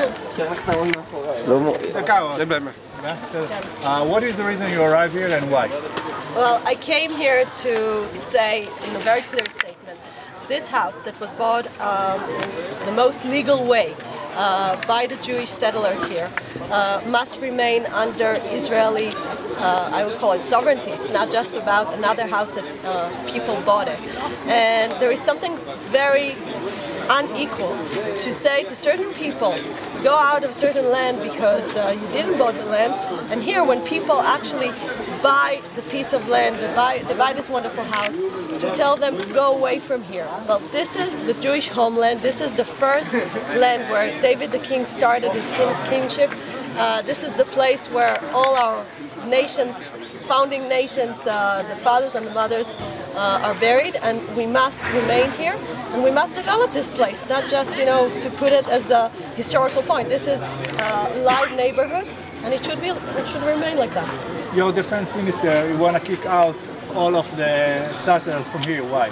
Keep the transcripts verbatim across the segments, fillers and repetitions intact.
Uh, what is the reason you arrived here and why? Well, I came here to say in a very clear statement, this house that was bought um, in the most legal way uh, by the Jewish settlers here uh, must remain under Israeli, uh, I would call it sovereignty. It's not just about another house that uh, people bought it. And there is something very unequal to say to certain people, go out of certain land because uh, you didn't buy the land. And here, when people actually buy the piece of land, they buy, they buy this wonderful house, to tell them, go away from here. Well, this is the Jewish homeland. This is the first land where David the king started his king kingship. Uh, this is the place where all our nations, founding nations, uh, the fathers and the mothers uh, are buried, and we must remain here, and we must develop this place, not just, you know, to put it as a historical point. This is a live neighborhood, and it should be, it should remain like that. Your defense minister, you want to kick out all of the settlers from here, why?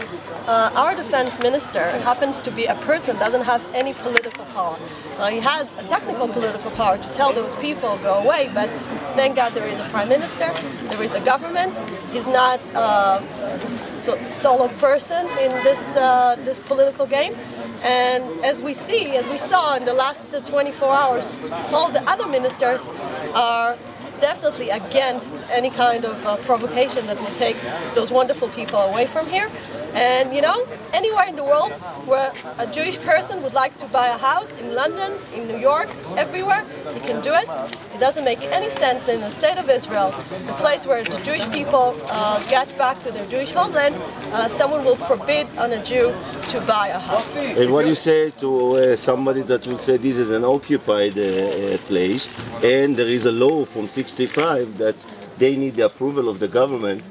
Uh, our defense minister happens to be a person, doesn't have any political power. Uh, he has a technical political power to tell those people go away, but thank God there is a prime minister, there is a government. He's not uh, a solo person in this, uh, this political game. And as we see, as we saw in the last twenty-four hours, all the other ministers are definitely against any kind of uh, provocation that will take those wonderful people away from here. And you know, anywhere in the world where a Jewish person would like to buy a house, in London, in New York, everywhere, he can do it. It doesn't make any sense in the state of Israel, the place where the Jewish people uh, get back to their Jewish homeland, uh, someone will forbid on a Jew to buy a house. And what do you say to uh, somebody that will say this is an occupied uh, place, and there is a law from sixty-five that they need the approval of the government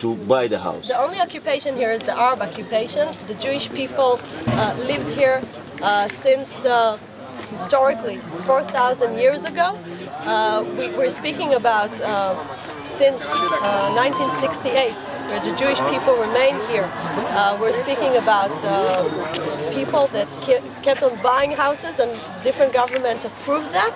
to buy the house? The only occupation here is the Arab occupation. The Jewish people uh, lived here uh, since uh, historically four thousand years ago. Uh, we, we're speaking about uh, since uh, nineteen sixty-eight, where the Jewish people remained here. Uh, we're speaking about uh, people that kept on buying houses, and different governments approved that.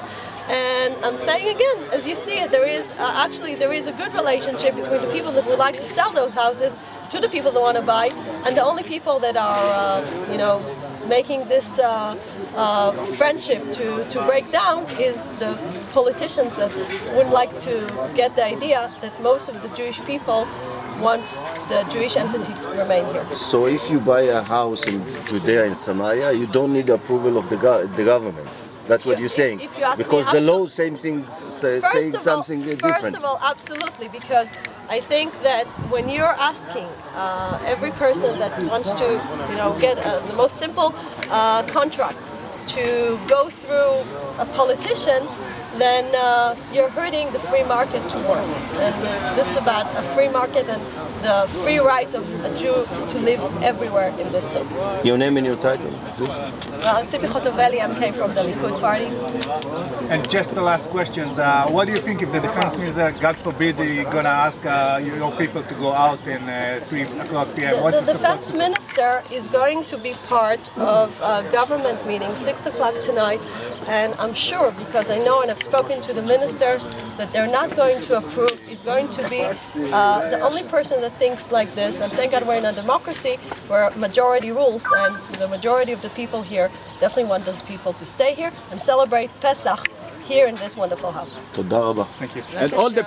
And I'm saying again, as you see it, there is uh, actually there is a good relationship between the people that would like to sell those houses to the people that want to buy, and the only people that are, uh, you know, making this uh, uh, friendship to, to break down is the politicians that wouldn't like to get the idea that most of the Jewish people want the Jewish entity to remain here. So if you buy a house in Judea and Samaria, you don't need the approval of the, go the government. That's what you're saying, if, if you because me, the law same thing, say, saying all, something first different. First of all, absolutely, because I think that when you're asking uh, every person that wants to, you know, get uh, the most simple uh, contract to go through a politician, then uh, you're hurting the free market to work. And uh, this is about a free market and the free right of a Jew to live everywhere in this state. Your name and your title, please. Uh, Tzipi Hotovely, I came from the Likud party. And just the last questions. Uh, what do you think if the defense minister, God forbid, is going to ask uh, your people to go out in uh, three o'clock p m? The, the, the defense minister is going to be part of a government meeting, six o'clock tonight, and I'm sure, because I know and I've spoken to the ministers, that they're not going to approve. Is going to be uh, the only person that thinks like this, and thank God we're in a democracy where majority rules, and the majority of the people here definitely want those people to stay here and celebrate Pesach here in this wonderful house. Thank you. And all the